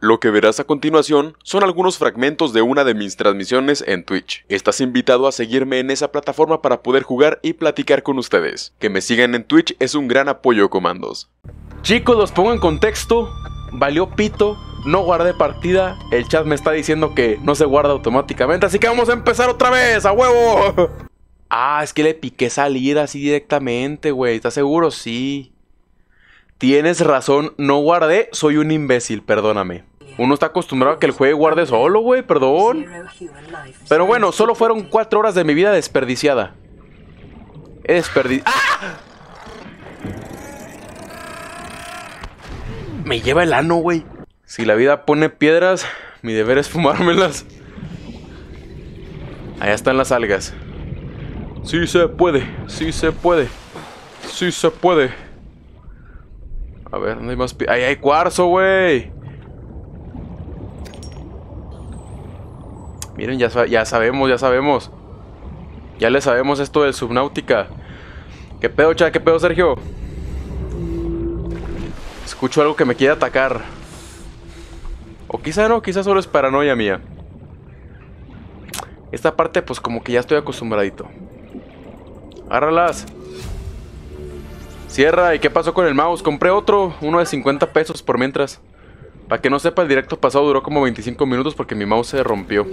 Lo que verás a continuación son algunos fragmentos de una de mis transmisiones en Twitch. Estás invitado a seguirme en esa plataforma para poder jugar y platicar con ustedes. Que me sigan en Twitch es un gran apoyo, comandos. Chicos, los pongo en contexto. Valió pito, no guardé partida. El chat me está diciendo que no se guarda automáticamente, así que vamos a empezar otra vez, ¡a huevo! Ah, es que le piqué salir así directamente, güey. ¿Estás seguro? Sí. Tienes razón, no guardé, soy un imbécil, perdóname. Uno está acostumbrado a que el juego guarde solo, güey, perdón. Pero bueno, solo fueron 4 horas de mi vida desperdiciada. ¡Ah! Me lleva el ano, güey. Si la vida pone piedras, mi deber es fumármelas. Allá están las algas. Sí se puede, sí se puede, sí se puede. A ver, ¿dónde hay más? ¡Ahí hay cuarzo, güey! Miren, ya sabemos. Ya le sabemos esto del Subnáutica. ¿Qué pedo, chat? ¿Qué pedo, Sergio? Escucho algo que me quiere atacar. O quizá no, quizá solo es paranoia mía. Esta parte, pues como que ya estoy acostumbradito. Agárralas. Cierra, ¿y qué pasó con el mouse? Compré otro, uno de 50 pesos por mientras. Para que no sepa, el directo pasado duró como 25 minutos porque mi mouse se rompió.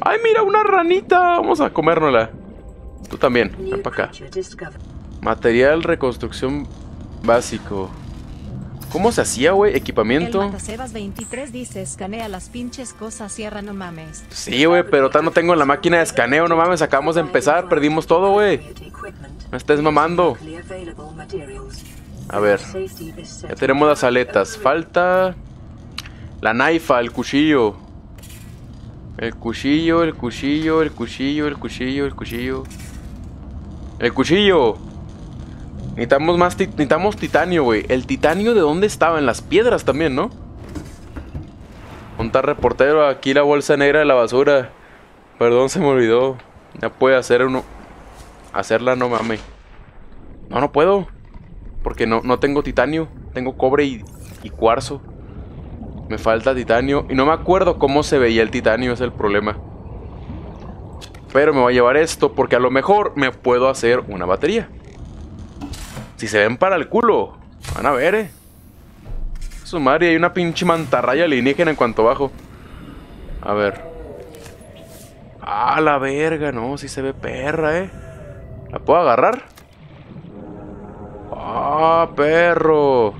¡Ay, mira, una ranita! Vamos a comérnosla. Tú también, ven para acá. Material, reconstrucción básico. ¿Cómo se hacía, güey? Equipamiento. El Matasebas 23 dice, escanea las pinches cosas, cierra, no mames. Sí, güey, pero no tengo la máquina de escaneo, no mames, acabamos de empezar, perdimos todo, güey. Me estés mamando. A ver, ya tenemos las aletas. Falta la naifa, el cuchillo. El cuchillo, el cuchillo, el cuchillo, el cuchillo, el cuchillo. ¡El cuchillo! Necesitamos más, necesitamos titanio, güey. ¿El titanio de dónde estaba? En las piedras también, ¿no? Montar reportero, aquí la bolsa negra de la basura. Perdón, se me olvidó. Ya puede hacer uno. Hacerla, no mames. No, no puedo. Porque no tengo titanio. Tengo cobre y cuarzo. Me falta titanio. Y no me acuerdo cómo se veía el titanio. Es el problema. Pero me voy a llevar esto porque a lo mejor me puedo hacer una batería. Si se ven para el culo. Van a ver, Su madre, hay una pinche mantarraya alienígena en cuanto bajo. A ver. Ah, la verga. No, si se ve perra, ¿La puedo agarrar? ¡Ah, perro!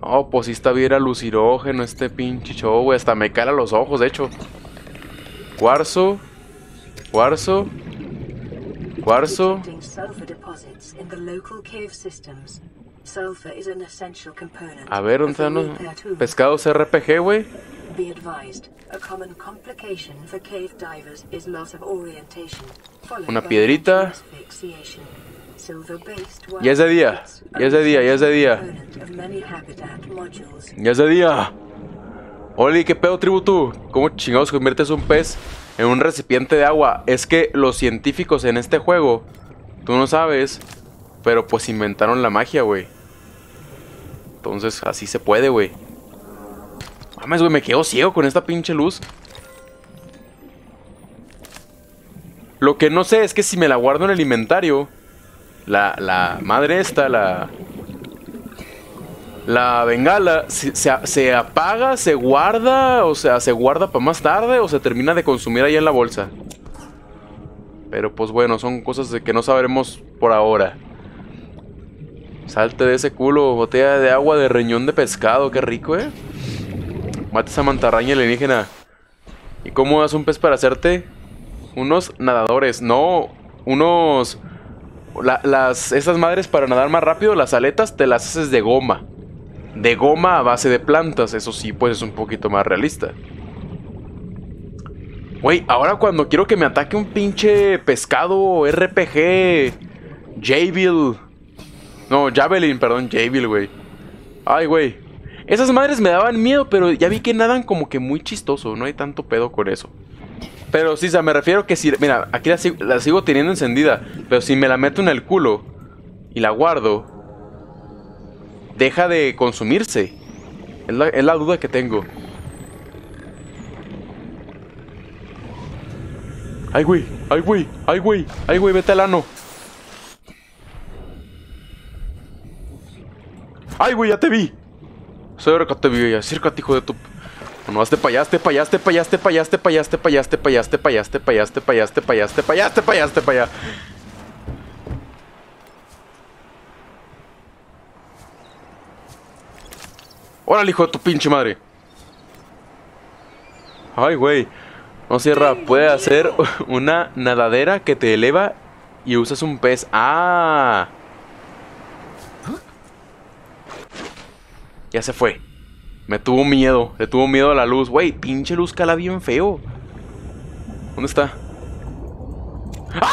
No, pues sí está bien alucinógeno este pinche show, güey. Hasta me cala los ojos, de hecho. Cuarzo. Cuarzo. Cuarzo. A ver, ¿dónde están los pescados RPG, güey? Una piedrita. Ya es de día, ya es de día, ya es de día. Ya es de día. Oli, ¿qué pedo, tribu tú? ¿Cómo chingados conviertes un pez en un recipiente de agua? Es que los científicos en este juego, tú no sabes, pero pues inventaron la magia, güey. Entonces así se puede, güey. Mames, güey, me quedo ciego con esta pinche luz. Lo que no sé es que si me la guardo en el inventario, la madre esta, la bengala, se apaga, se guarda, o sea, se guarda para más tarde o se termina de consumir ahí en la bolsa. Pero pues bueno, son cosas de que no sabremos por ahora. Salte de ese culo, botella de agua de riñón de pescado, qué rico, Mata esa mantarraña alienígena. ¿Y cómo das un pez para hacerte? Unos nadadores, no, unos... esas madres para nadar más rápido, las aletas te las haces de goma. De goma a base de plantas, eso sí, pues es un poquito más realista. Güey, ahora cuando quiero que me ataque un pinche pescado RPG... Jabil. No, Javelin, perdón, Jabil, güey. Ay, güey. Esas madres me daban miedo, pero ya vi que nadan como que muy chistoso, no hay tanto pedo con eso. Pero sí, o sea, me refiero que si... Mira, aquí la sigo teniendo encendida. Pero si me la meto en el culo y la guardo, deja de consumirse. Es la duda que tengo. ¡Ay, güey! ¡Ay, güey! ¡Ay, güey! ¡Ay, güey! ¡Vete al ano! ¡Ay, güey! ¡Ya te vi! Seguro que te vi, güey. Acércate, hijo de tu... No, hazte payaste, payaste, payaste, payaste, payaste, payaste, payaste, payaste, payaste, payaste, payaste, payaste, payaste, payaste. ¡Órale, hijo de tu pinche madre! ¡Ay, güey! No, Sierra, puede hacer una nadadera que te eleva y usas un pez. ¡Ah! Ya se fue. Me tuvo miedo. Le tuvo miedo a la luz. Güey, pinche luz cala bien feo. ¿Dónde está? ¡Ah!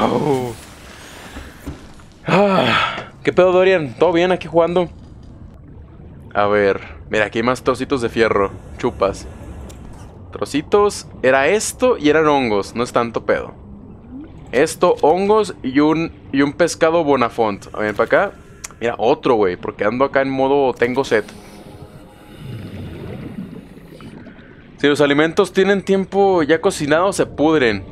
Oh. Ah, ¿qué pedo, Dorian? ¿Todo bien aquí jugando? A ver, mira, aquí hay más trocitos de fierro. Chupas. Trocitos, era esto y eran hongos. No es tanto pedo. Esto, hongos y un pescado bonafont. A ver, para acá. Mira, otro, güey, porque ando acá en modo tengo sed. Si los alimentos tienen tiempo ya cocinados, se pudren.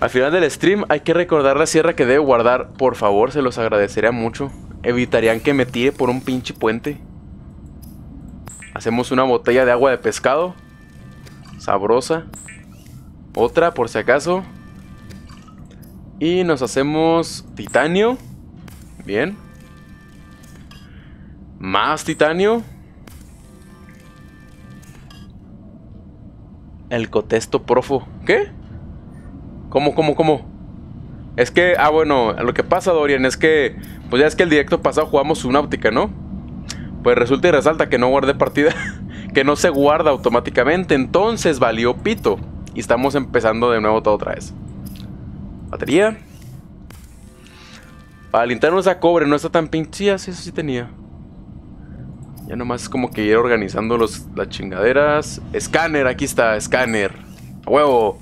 Al final del stream hay que recordarle a Sierra que debe guardar. Por favor, se los agradecería mucho. Evitarían que me tire por un pinche puente. Hacemos una botella de agua de pescado. Sabrosa. Otra, por si acaso. Y nos hacemos titanio. Bien. Más titanio. El cotesto profo. ¿Qué? ¿Cómo? Es que, bueno, lo que pasa, Dorian, es que... Pues ya es que el directo pasado jugamos Subnautica, ¿no? Pues resulta y resalta que no guardé partida. Que no se guarda automáticamente. Entonces valió pito. Y estamos empezando de nuevo todo otra vez. Batería. Para linterna usa cobre, no está tan pinche. Sí, eso sí tenía. Ya nomás es como que ir organizando las chingaderas. Escáner, aquí está, escáner. ¡A huevo!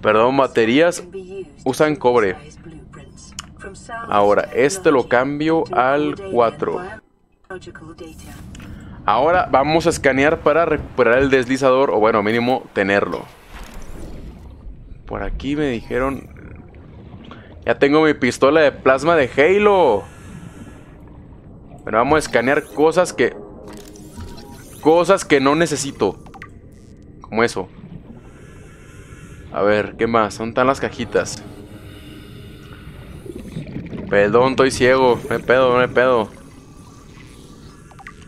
Perdón, baterías usan cobre. Ahora, este lo cambio al 4. Ahora vamos a escanear para recuperar el deslizador. O bueno, mínimo tenerlo. Por aquí me dijeron... Ya tengo mi pistola de plasma de Halo. Pero vamos a escanear cosas que... Cosas que no necesito. Como eso. A ver, ¿qué más? ¿Dónde están las cajitas? Perdón, estoy ciego. No hay pedo.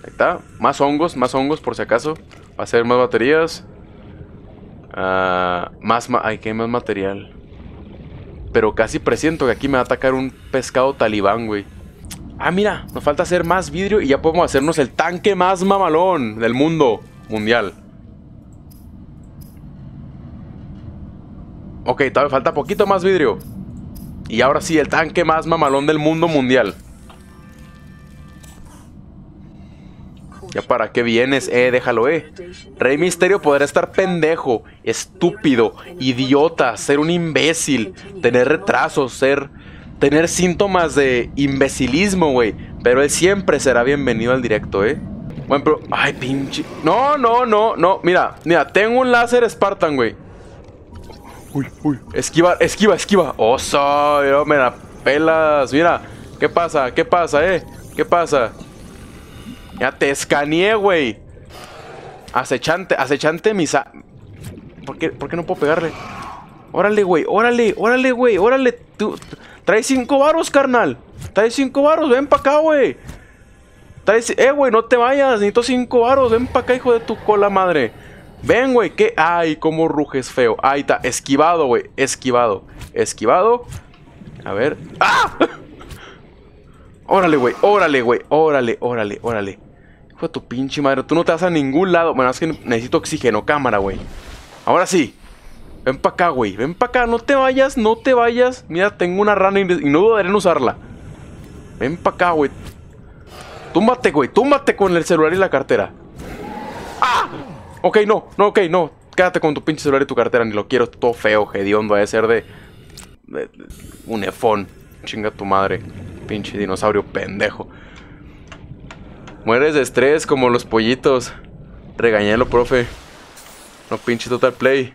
Ahí está. Más hongos por si acaso. Va a ser más baterías. Ay, que hay más material. Pero casi presiento que aquí me va a atacar un pescado talibán, güey. Ah, mira. Nos falta hacer más vidrio y ya podemos hacernos el tanque más mamalón del mundo mundial. Ok, todavía falta poquito más vidrio. Y ahora sí, el tanque más mamalón del mundo mundial. ¿Ya para qué vienes? Déjalo, Rey Misterio podrá estar pendejo, estúpido, idiota, ser un imbécil, tener retrasos, tener síntomas de imbecilismo, güey. Pero él siempre será bienvenido al directo, Bueno, pero... Ay, pinche... No. Mira, tengo un láser Spartan, güey. Uy. Esquiva. Oso, oh, me la pelas. Mira, ¿Qué pasa? Ya te escaneé, güey. Acechante misa. ¿Por qué no puedo pegarle? Órale, güey. Tú, trae 5 varos, carnal. Trae 5 varos, ven pa' acá, güey. Güey, no te vayas. Necesito 5 varos, ven pa' acá, hijo de tu cola madre. Ven, güey, que... Ay, cómo ruges feo. Ahí está, esquivado, güey. Esquivado. A ver. ¡Ah! Órale, güey. Hijo de tu pinche madre. Tú no te vas a ningún lado. Bueno, es que necesito oxígeno. Cámara, güey. Ahora sí. Ven para acá, güey. No te vayas. Mira, tengo una rana y no dudaré en usarla. Ven para acá, güey. Túmbate con el celular y la cartera. ¡Ah! Ok, no. quédate con tu pinche celular y tu cartera, ni lo quiero, todo feo, hediondo, debe ser de un efón. Chinga tu madre, pinche dinosaurio pendejo. Mueres de estrés como los pollitos. Regañalo, profe. No pinche Total Play.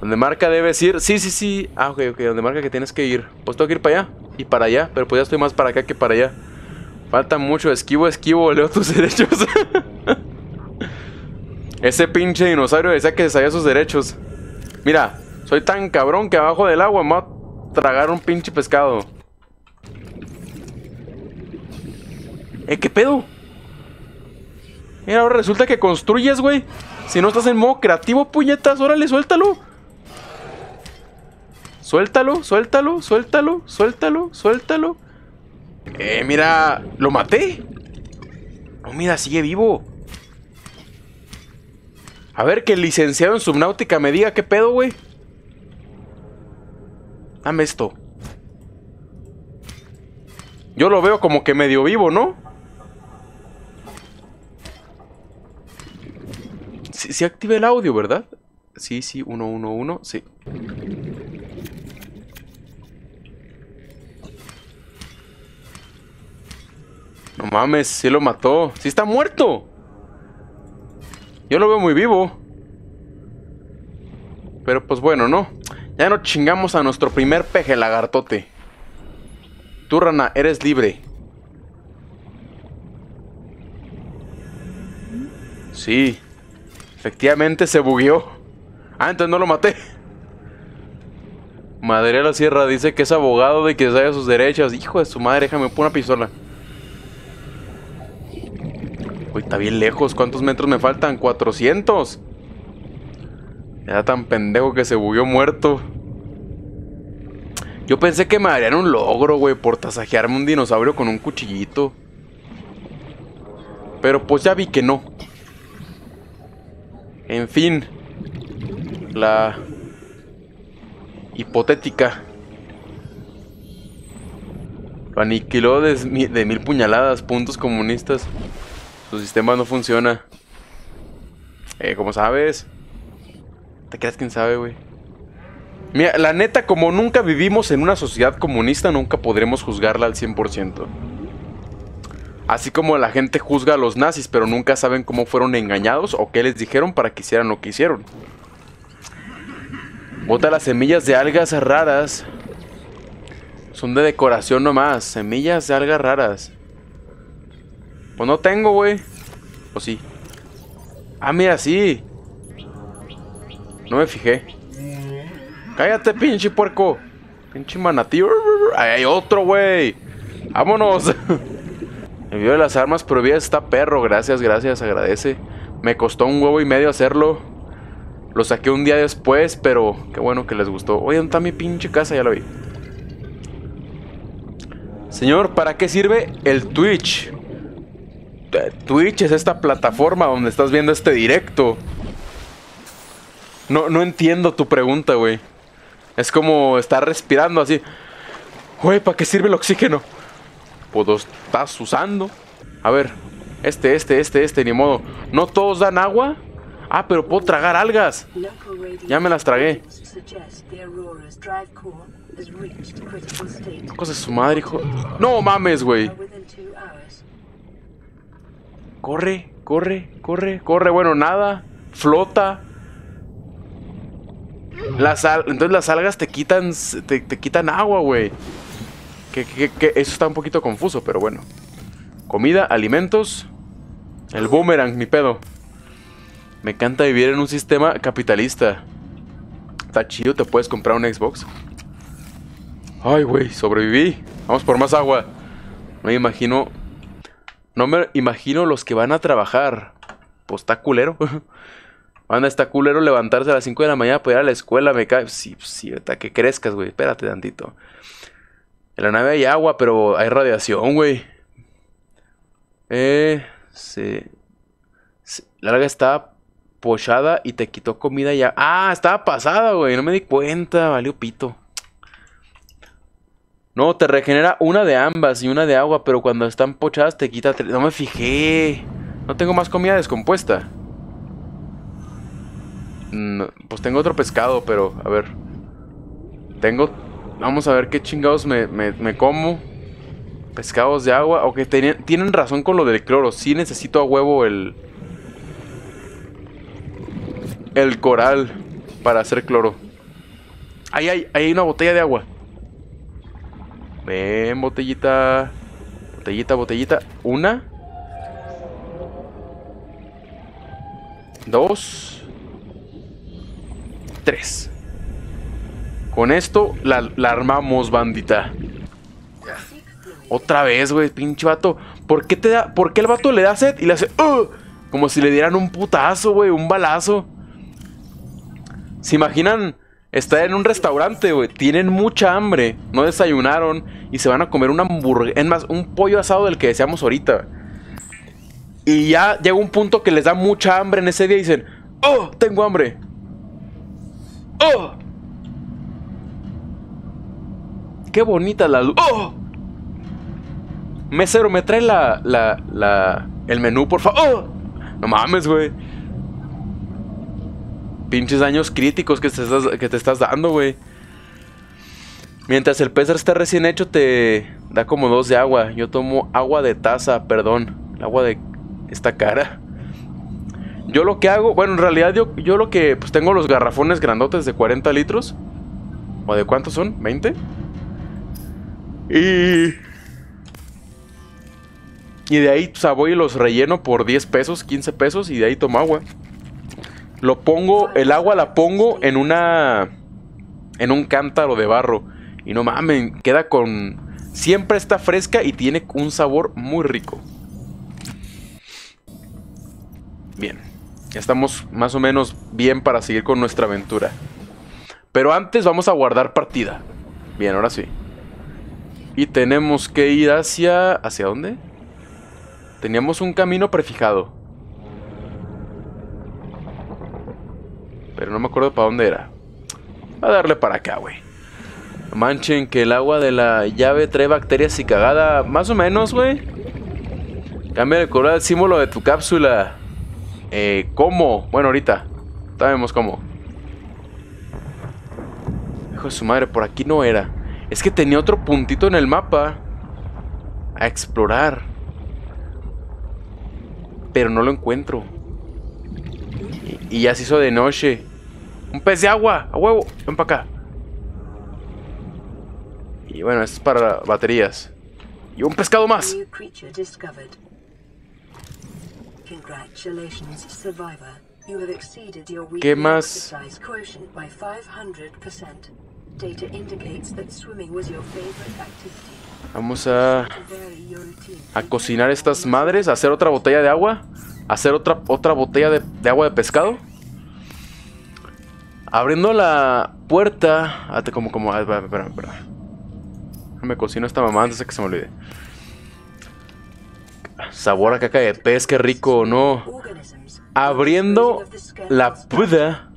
Donde marca debes ir. Sí, sí, sí. Ah, ok, ok. Donde marca que tienes que ir. Pues tengo que ir para allá y para allá. Pero pues ya estoy más para acá que para allá. Falta mucho. Esquivo, esquivo. Leo tus derechos. Ese pinche dinosaurio decía que se sabía sus derechos. Mira, soy tan cabrón que abajo del agua me voy a tragar un pinche pescado. ¿Qué pedo? Mira, ahora resulta que construyes, güey. Si no estás en modo creativo, puñetas. Órale, suéltalo. Suéltalo, suéltalo, suéltalo, suéltalo, suéltalo. Mira, lo maté. No, mira, sigue vivo. A ver, que el licenciado en Subnáutica me diga qué pedo, güey. Dame esto. Yo lo veo como que medio vivo, ¿no? Sí, sí activé el audio, ¿verdad? Sí, sí, 111, sí. No mames, sí lo mató. Sí está muerto. Yo lo veo muy vivo. Pero pues bueno, ¿no? Ya nos chingamos a nuestro primer peje lagartote. Tú, rana, eres libre. Sí. Efectivamente se bugueó. Ah, entonces no lo maté. Madre de la Sierra dice que es abogado de que sabe sus derechos. Hijo de su madre, déjame poner una pistola. Uy, está bien lejos. ¿Cuántos metros me faltan? 400. Era tan pendejo que se bugueó muerto. Yo pensé que me darían un logro, güey, por tasajearme un dinosaurio con un cuchillito. Pero pues ya vi que no. En fin, la hipotética lo aniquiló de 1000 puñaladas, puntos comunistas. Su sistema no funciona. ¿Cómo sabes? ¿Te creas quién sabe, güey? Mira, la neta, como nunca vivimos en una sociedad comunista, nunca podremos juzgarla al 100%. Así como la gente juzga a los nazis, pero nunca saben cómo fueron engañados o qué les dijeron para que hicieran lo que hicieron. Bota las semillas de algas raras. Son de decoración nomás. Semillas de algas raras. Pues no tengo, güey. O sí. Ah, mira, sí. No me fijé. Cállate, pinche puerco. Pinche manatí. Ahí hay otro, güey. Vámonos. El video de las armas prohibidas está perro. Gracias, gracias, agradece. Me costó un huevo y medio hacerlo. Lo saqué un día después, pero qué bueno que les gustó. Oye, ¿dónde está mi pinche casa? Ya la vi. Señor, ¿para qué sirve el Twitch? Twitch es esta plataforma donde estás viendo este directo. No entiendo tu pregunta, güey. Es como estar respirando así. Güey, ¿para qué sirve el oxígeno? Pues lo estás usando. A ver, ni modo. No todos dan agua. Ah, pero puedo tragar algas. Ya me las tragué. Cosa de su madre, hijo. No mames, güey. Corre, corre, corre, corre. Bueno, nada. Flota. Entonces las algas te quitan agua, güey. Eso está un poquito confuso, pero bueno. Comida, alimentos. El boomerang, mi pedo. Me encanta vivir en un sistema capitalista. Está chido, te puedes comprar un Xbox. Ay, güey, sobreviví. Vamos por más agua. No me imagino los que van a trabajar. Pues está culero. Anda, está culero levantarse a las 5 de la mañana para ir a la escuela. Me cae. Sí, hasta que crezcas, güey. Espérate tantito. En la nave hay agua, pero hay radiación, güey. La alga estaba pochada y te quitó comida ya. Ah, estaba pasada, güey. No me di cuenta. Valió pito. No, te regenera una de ambas y una de agua, pero cuando están pochadas te quita tres. No me fijé. No tengo más comida descompuesta. Pues tengo otro pescado, pero a ver. Tengo... Vamos a ver qué chingados me como. Pescados de agua. Ok, tienen razón con lo del cloro. Sí necesito a huevo el coral para hacer cloro. Ahí hay una botella de agua. Ven, botellita. Botellita, botellita. Una. Dos. Tres. Con esto la armamos, bandita. Otra vez, güey, pinche vato. ¿Por qué el vato le da sed y le hace... Como si le dieran un putazo, güey, un balazo. ¿Se imaginan estar en un restaurante, güey? Tienen mucha hambre, no desayunaron y se van a comer una hamburguesa. Es más, un pollo asado del que deseamos ahorita. Y ya llega un punto que les da mucha hambre en ese día y dicen... ¡Oh, tengo hambre! ¡Oh! ¡Qué bonita la luz! ¡Oh! Mesero, ¿me trae el menú, por favor? ¡Oh! No mames, güey. Pinches años críticos que te estás dando, güey. Mientras el pez está recién hecho, te da como dos de agua. Yo tomo agua de taza, perdón. El agua de esta cara. Yo lo que hago... Bueno, en realidad yo lo que... Pues tengo los garrafones grandotes de 40 litros. ¿O de cuántos son? ¿20? Y de ahí, o sea, voy y los relleno por 10 pesos, 15 pesos. Y de ahí tomo agua. Lo pongo... El agua la pongo en una... En un cántaro de barro. Y no mames, queda con... Siempre está fresca y tiene un sabor muy rico. Bien. Ya estamos más o menos bien para seguir con nuestra aventura. Pero antes vamos a guardar partida. Bien, ahora sí. Y tenemos que ir hacia... ¿Hacia dónde? Teníamos un camino prefijado. Pero no me acuerdo para dónde era. Va a darle para acá, güey. No manchen que el agua de la llave trae bacterias y cagada. Más o menos, güey. Cambia el color del símbolo de tu cápsula. ¿Cómo? Bueno, ahorita sabemos cómo. Hijo de su madre, por aquí no era. Es que tenía otro puntito en el mapa a explorar. Pero no lo encuentro. Y ya se hizo de noche. ¡Un pez de agua! ¡A huevo! Ven para acá. Y bueno, esto es para baterías. ¡Y un pescado más! ¿Qué más? Vamos a cocinar estas madres, a hacer otra botella de agua, a hacer otra botella de agua de pescado. Abriendo la puerta, espera. Me cocino esta mamá antes de que se me olvide. Sabor a caca de pez, qué rico, ¿no? Abriendo la puerta,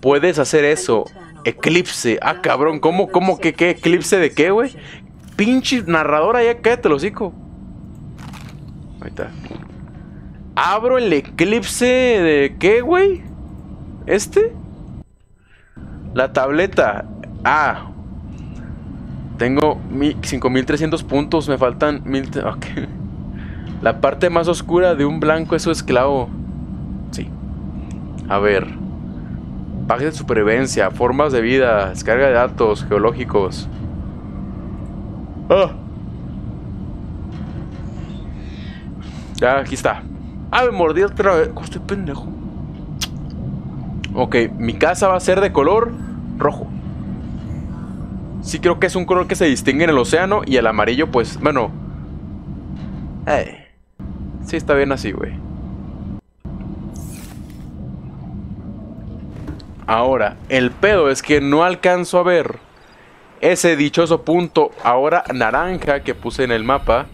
puedes hacer eso. Eclipse. Ah, cabrón, ¿cómo que qué? ¿Eclipse de qué, güey? Pinche narradora, ya cállate el hocico. Ahí está. Abro el eclipse de qué, güey. La tableta. Ah. Tengo 5300 puntos. Me faltan 1000. Ok. La parte más oscura de un blanco es su esclavo. Sí. A ver. Packs de supervivencia, formas de vida, descarga de datos geológicos. Ya, aquí está. Me mordí otra vez. Estoy pendejo. Ok, mi casa va a ser de color rojo. Sí, creo que es un color que se distingue en el océano. Y el amarillo, pues, bueno. Sí, está bien así, güey. Ahora, el pedo es que no alcanzo a ver ese dichoso punto ahora naranja que puse en el mapa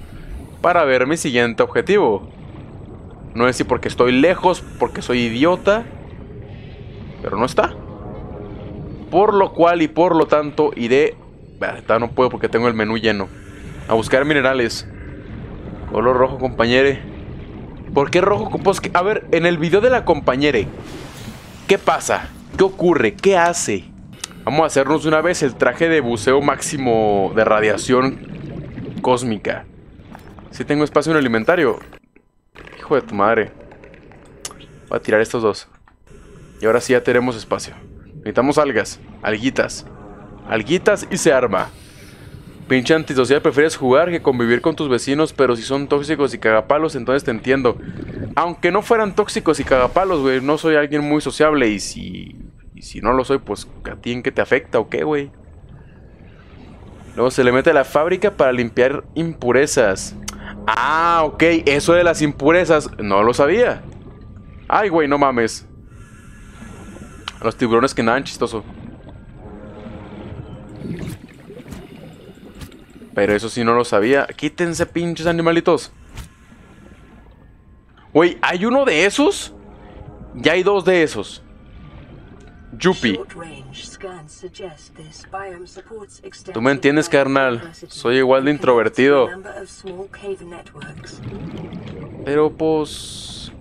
para ver mi siguiente objetivo. No sé si porque estoy lejos, porque soy idiota, pero no está. Por lo cual y por lo tanto iré... No puedo porque tengo el menú lleno. A buscar minerales. Color rojo, compañere. ¿Por qué rojo? A ver, en el video de la compañere... ¿Qué pasa? ¿Qué ocurre? ¿Qué hace? Vamos a hacernos una vez el traje de buceo máximo de radiación cósmica. ¿Sí tengo espacio en el inventario? Hijo de tu madre. Voy a tirar estos dos. Y ahora sí ya tenemos espacio. Necesitamos algas, alguitas. Alguitas y se arma. Pinche antisocial, prefieres jugar que convivir con tus vecinos, pero si son tóxicos y cagapalos, entonces te entiendo. Aunque no fueran tóxicos y cagapalos, güey, no soy alguien muy sociable. Y si no lo soy, pues ¿a ti en qué te afecta o qué, güey? Luego se le mete a la fábrica para limpiar impurezas. Ah, ok, eso de las impurezas, no lo sabía. Ay, güey, no mames. Los tiburones que nadan chistoso. Pero eso sí no lo sabía. Quítense, pinches animalitos. Güey, ¿hay uno de esos? Ya hay dos de esos. Yupi. Tú me entiendes, carnal. Soy igual de introvertido. Pero pues...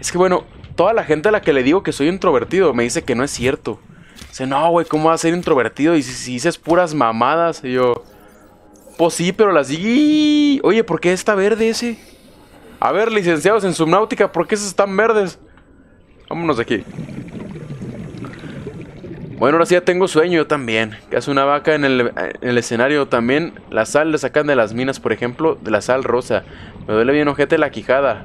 es que bueno, toda la gente a la que le digo que soy introvertido me dice que no es cierto. Dice, no, güey, ¿cómo vas a ser introvertido? Y si dices puras mamadas. Y yo... pues sí, pero las... Oye, ¿por qué está verde ese? A ver, licenciados en Subnáutica, ¿por qué esos están verdes? Vámonos de aquí. Bueno, ahora sí ya tengo sueño, yo también. Casi una vaca en el escenario también. La sal le sacan de las minas, por ejemplo, de la sal rosa. Me duele bien ojete la quijada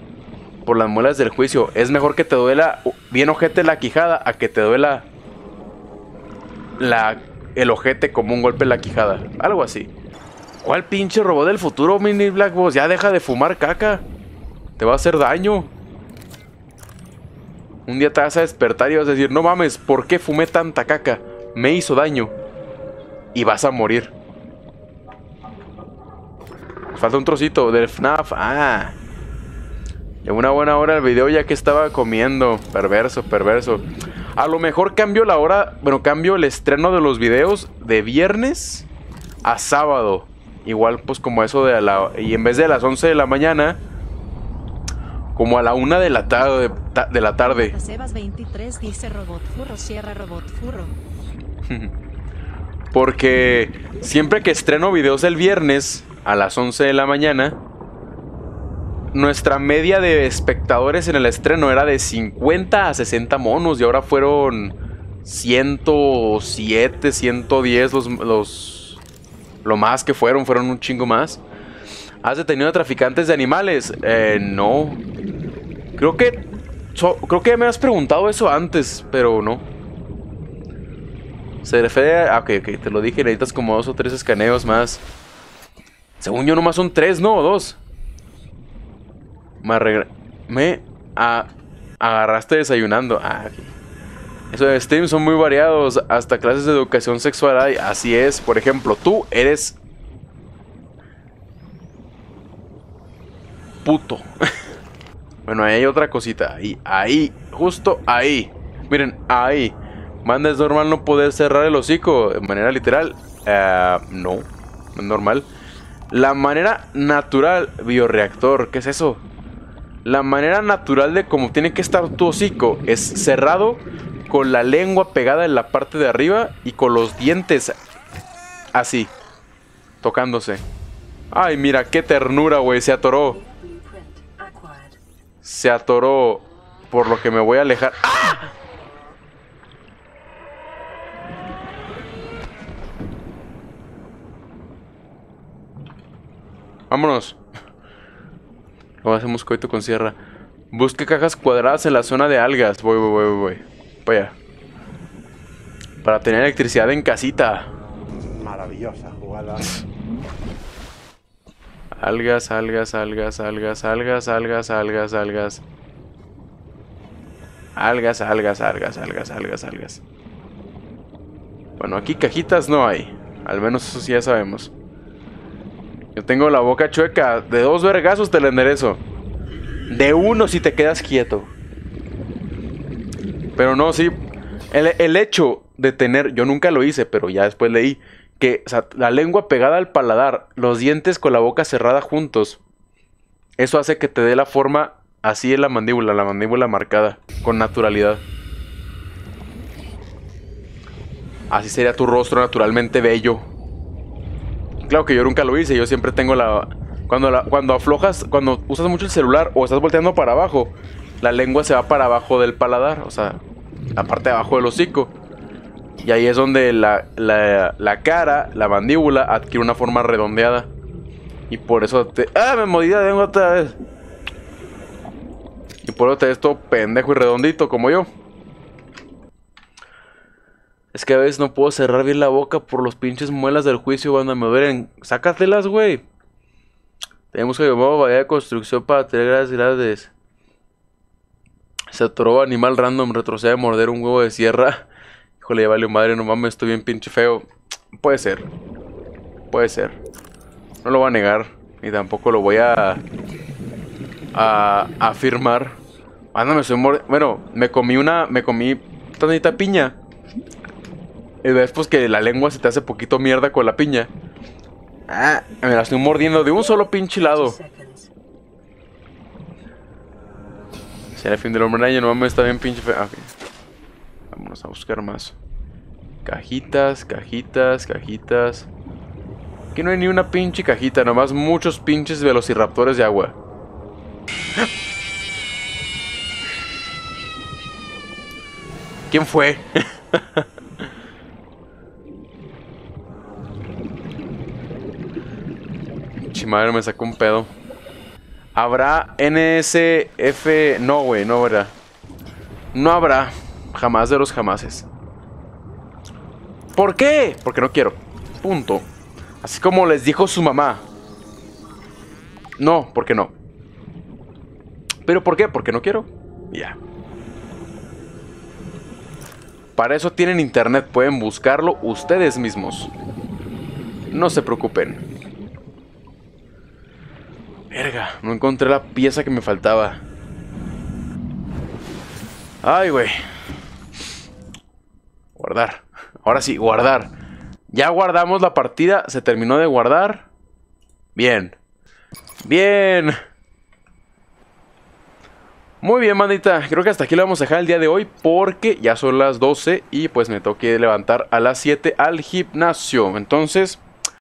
por las muelas del juicio. Es mejor que te duela bien ojete la quijada a que te duela el ojete como un golpe en la quijada. Algo así. ¿Cuál pinche robot del futuro, Mini Black Boss? Ya deja de fumar caca. Te va a hacer daño. Un día te vas a despertar y vas a decir, no mames, ¿por qué fumé tanta caca? Me hizo daño. Y vas a morir. Falta un trocito del FNAF. Ah. Llevo una buena hora el video ya que estaba comiendo. Perverso, perverso. A lo mejor cambio la hora. Bueno, cambio el estreno de los videos de viernes a sábado. Igual pues como eso de y en vez de a las 11 de la mañana, como a la 1 de la tarde. Sebas 23 dice robot furro, cierra robot furro. Porque siempre que estreno videos el viernes a las 11 de la mañana, nuestra media de espectadores en el estreno era de 50 a 60 monos. Y ahora fueron 107, 110 lo más que fueron un chingo más. ¿Has detenido a traficantes de animales? No. Creo que me has preguntado eso antes, pero no. Se refiere a... Ok, te lo dije, necesitas como 2 o 3 escaneos más. Según yo nomás son 3, ¿no? O 2. Me agarraste desayunando. Ah, okay. Esos de Steam son muy variados, hasta clases de educación sexual hay. Así es, por ejemplo, tú eres puto. Bueno, ahí hay otra cosita, ahí, justo ahí. Miren, ahí. Manda, es normal no poder cerrar el hocico de manera literal. No, es normal. La manera natural, bioreactor, ¿qué es eso? La manera natural de cómo tiene que estar tu hocico es cerrado, con la lengua pegada en la parte de arriba y con los dientes así, tocándose. Ay, mira, qué ternura, güey. Se atoró. Se atoró. Por lo que me voy a alejar. ¡Ah! Vámonos. Luego hacemos coito con sierra. Busca cajas cuadradas en la zona de algas. Voy. Vaya. Para tener electricidad en casita. Maravillosa jugada. Algas, algas, algas, algas, algas, algas, algas, algas. Algas, algas, algas, algas, algas, algas. Bueno, aquí cajitas no hay. Al menos eso sí ya sabemos. Yo tengo la boca chueca. De 2 vergazos te la enderezo. De 1 si te quedas quieto. Pero no, sí, el hecho de tener, yo nunca lo hice, pero ya después leí, que o sea, la lengua pegada al paladar, los dientes con la boca cerrada juntos, eso hace que te dé la forma así en la mandíbula marcada, con naturalidad. Así sería tu rostro naturalmente bello. Claro que yo nunca lo hice. Yo siempre tengo la... Cuando aflojas, cuando usas mucho el celular o estás volteando para abajo, la lengua se va para abajo del paladar, o sea, la parte de abajo del hocico. Y ahí es donde la cara, la mandíbula, adquiere una forma redondeada. Y por eso te... ¡Ah! Me morí la lengua otra vez. Y por eso te ves todo pendejo y redondito como yo. Es que a veces no puedo cerrar bien la boca por los pinches muelas del juicio, banda. Me duelen. Sácatelas, güey. Tenemos que llevar variedad de construcción para tener gradas grandes. Se atoró animal random, retrocede a morder un huevo de sierra. Híjole, ya valió madre, no mames, estoy bien pinche feo. Puede ser. Puede ser. No lo voy a negar. Ni tampoco lo voy a afirmar. Ah, no, me estoy mordiendo. Bueno, me comí tantita piña. Y después que la lengua se te hace poquito mierda con la piña. Ah, me la estoy mordiendo de un solo pinche lado. Será el fin del hombre araña, no mames, está bien pinche feo. Okay. Vámonos a buscar más. Cajitas, cajitas, cajitas. Aquí no hay ni una pinche cajita, nomás muchos pinches velociraptores de agua. ¿Quién fue? Chimadre, me sacó un pedo. ¿Habrá NSF? No, güey, no habrá. No habrá. Jamás de los jamases. ¿Por qué? Porque no quiero. Punto. Así como les dijo su mamá. No, porque no. ¿Pero por qué? Porque no quiero. Ya. Yeah. Para eso tienen internet. Pueden buscarlo ustedes mismos. No se preocupen. Verga, no encontré la pieza que me faltaba. Ay, güey. Guardar. Ahora sí, guardar. Ya guardamos la partida. Se terminó de guardar. Bien. Bien. Muy bien, bandita. Creo que hasta aquí lo vamos a dejar el día de hoy, porque ya son las 12 y pues me tengo que levantar a las 7 al gimnasio. Entonces...